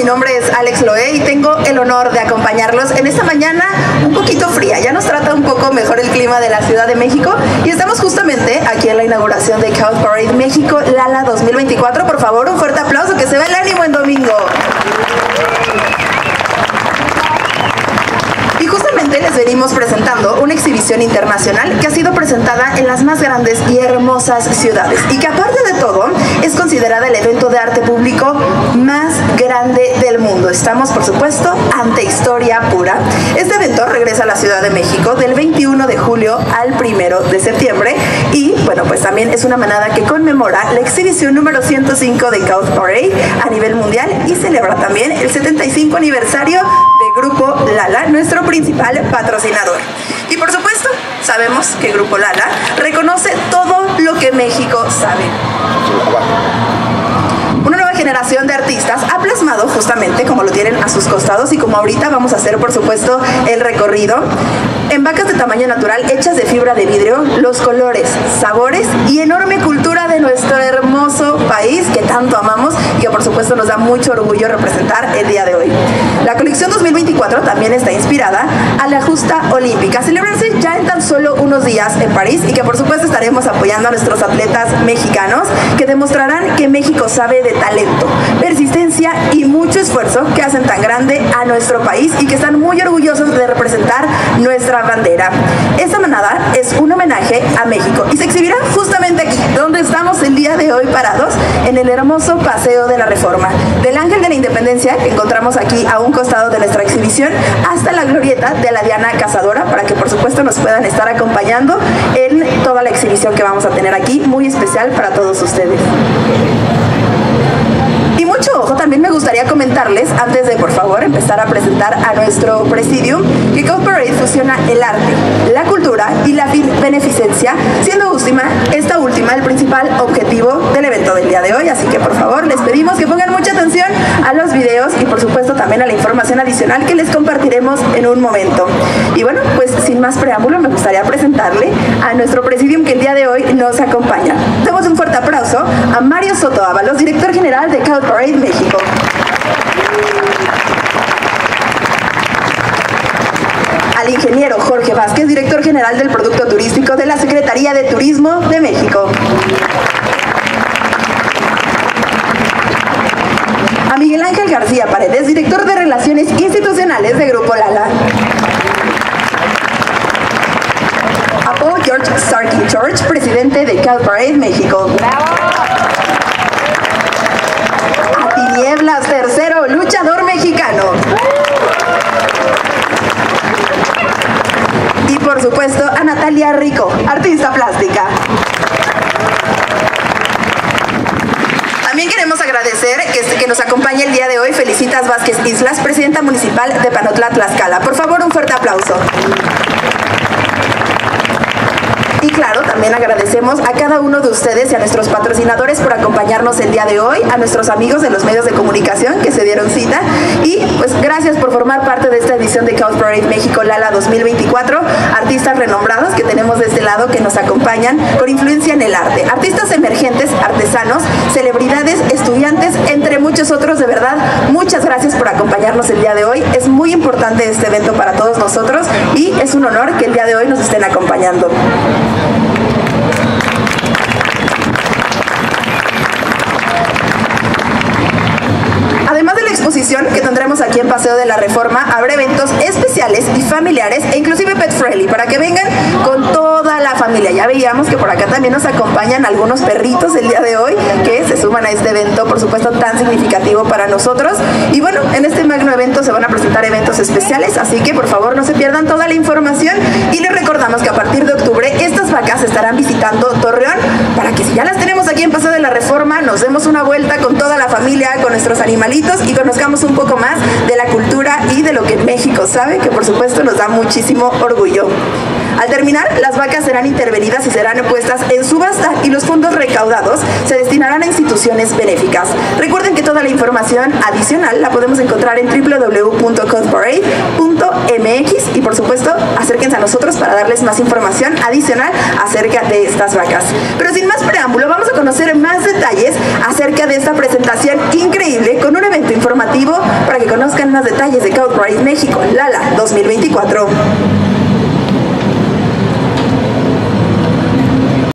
mi nombre es Alex Loé y tengo el honor de acompañarlos en esta mañana un poquito fría. Ya nos trata un poco mejor el clima de la Ciudad de México y estamos justamente aquí en la inauguración de Cow Parade México Lala 2024. Por favor, un fuerte aplauso, que se ve el ánimo en domingo. Les venimos presentando una exhibición internacional que ha sido presentada en las más grandes y hermosas ciudades y que, aparte de todo, es considerada el evento de arte público más grande del mundo. Estamos, por supuesto, ante historia pura. Este evento regresa a la Ciudad de México del 21 de julio al 1 de septiembre y, bueno, pues también es una manada que conmemora la exhibición número 105 de Cow Parade a nivel mundial y celebra también el 75 aniversario de Grupo Lala, nuestro principal patrocinador. Y por supuesto, sabemos que Grupo Lala reconoce todo lo que México sabe. Una nueva generación de artistas ha plasmado justamente como lo tienen a sus costados y como ahorita vamos a hacer, por supuesto, el recorrido. En vacas de tamaño natural hechas de fibra de vidrio, los colores, sabores y enorme cultura de nuestro hermoso país que tanto amamos y que por supuesto nos da mucho orgullo representar el día de hoy. La colección 2024 también está inspirada a la justa olímpica, celebrarse ya en tan solo unos días en París y que por supuesto estaremos apoyando a nuestros atletas mexicanos que demostrarán que México sabe de talento, persistencia y mucho esfuerzo que hacen tan grande a nuestro país y que están muy orgullosos de representar nuestra bandera. Esta manada es un homenaje a México y se exhibirá justamente aquí, donde estamos el día de hoy parados, en el hermoso Paseo de la Reforma, del Ángel de la Independencia, que encontramos aquí a un costado de nuestra exhibición, hasta la glorieta de la Diana Cazadora, para que por supuesto nos puedan estar acompañando en toda la exhibición que vamos a tener aquí, muy especial para todos ustedes. Y mucho ojo, también me gustaría comentarles, antes de por favor empezar a presentar a nuestro presidium, que Cow Parade fusiona el arte, la cultura y la beneficencia, siendo esta última el principal objetivo del evento del día de hoy. Así que por favor les pedimos que pongan mucha atención a los videos y por supuesto también a la información adicional que les compartiremos en un momento. Y bueno, pues sin más preámbulo me gustaría presentarle a nuestro presidium que el día de hoy nos acompaña. Damos un fuerte aplauso a Mario Soto Ábalos, director general de Cow Parade México. Al ingeniero Jorge Vázquez, director general del Producto Turístico de la Secretaría de Turismo de México. A Miguel Ángel García Paredes, director de Relaciones Institucionales de Grupo Lala. A Paul George Sarkin George, presidente de Cow Parade México. Nieblas, tercero, luchador mexicano. Y por supuesto a Natalia Rico, artista plástica. También queremos agradecer que nos acompañe el día de hoy Felicitas Vázquez Islas, presidenta municipal de Panotla, Tlaxcala. Por favor, un fuerte aplauso. Y claro, también agradecemos a cada uno de ustedes y a nuestros patrocinadores por acompañarnos el día de hoy, a nuestros amigos de los medios de comunicación que se dieron cita y pues gracias por formar parte de esta edición de Cow Parade México Lala 2024, artistas renombrados que tenemos de este lado que nos acompañan con influencia en el arte, artistas emergentes, artesanos, celebridades, estudiantes, entre muchos otros. De verdad, muchas gracias por acompañarnos el día de hoy, es muy importante este evento para todos nosotros y es un honor que el día de hoy nos estén acompañando. Que tendremos aquí en Paseo de la Reforma, habrá eventos especiales y familiares e inclusive pet friendly para que vengan con toda la familia. Ya veíamos que por acá también nos acompañan algunos perritos el día de hoy que se suman a este evento, por supuesto tan significativo para nosotros. Y bueno, en este magno evento se van a presentar eventos especiales, así que por favor no se pierdan toda la información y les recordamos que a partir de octubre estas vacas estarán visitando Torreón para que si ya las tenemos aquí en Paseo de la Reforma nos demos una vuelta con toda la familia, con nuestros animalitos y conozcamos un poco más de la cultura y de lo que México sabe, que por supuesto nos da muchísimo orgullo. Al terminar, las vacas serán intervenidas y serán puestas en subasta y los fondos recaudados se destinarán a instituciones benéficas. Recuerden que toda la información adicional la podemos encontrar en www.cowparade.mx y por supuesto acérquense a nosotros para darles más información adicional acerca de estas vacas. Pero sin más preámbulos, preámbulo, vamos a conocer más detalles acerca de esta presentación increíble con un evento informativo para que conozcan más detalles de Cow Parade México Lala 2024.